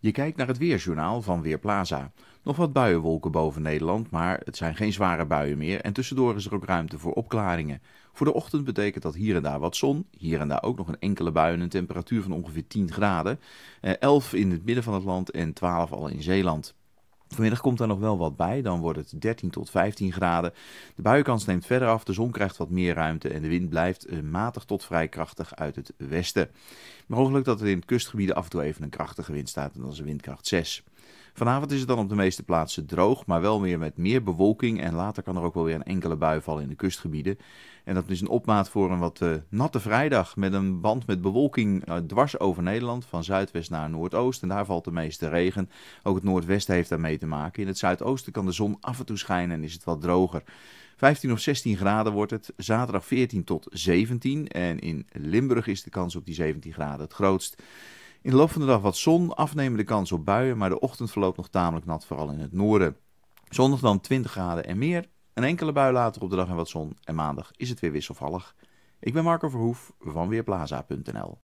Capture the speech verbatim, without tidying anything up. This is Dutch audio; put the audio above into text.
Je kijkt naar het Weerjournaal van Weerplaza. Nog wat buienwolken boven Nederland, maar het zijn geen zware buien meer en tussendoor is er ook ruimte voor opklaringen. Voor de ochtend betekent dat hier en daar wat zon, hier en daar ook nog een enkele bui en een temperatuur van ongeveer tien graden. elf in het midden van het land en twaalf al in Zeeland. Vanmiddag komt daar nog wel wat bij, dan wordt het dertien tot vijftien graden. De buienkans neemt verder af, de zon krijgt wat meer ruimte en de wind blijft matig tot vrij krachtig uit het westen. Mogelijk dat er in kustgebieden af en toe even een krachtige wind staat en dat is windkracht zes. Vanavond is het dan op de meeste plaatsen droog, maar wel weer met meer bewolking en later kan er ook wel weer een enkele bui vallen in de kustgebieden. En dat is een opmaat voor een wat uh, natte vrijdag met een band met bewolking uh, dwars over Nederland, van zuidwest naar noordoost. En daar valt de meeste regen. Ook het noordwesten heeft daarmee te maken. In het zuidoosten kan de zon af en toe schijnen en is het wat droger. vijftien of zestien graden wordt het, zaterdag veertien tot zeventien. En in Limburg is de kans op die zeventien graden het grootst. In de loop van de dag wat zon, afnemende kans op buien, maar de ochtend verloopt nog tamelijk nat, vooral in het noorden. Zondag dan twintig graden en meer, een enkele bui later op de dag en wat zon en maandag is het weer wisselvallig. Ik ben Marco Verhoef van Weerplaza punt n l.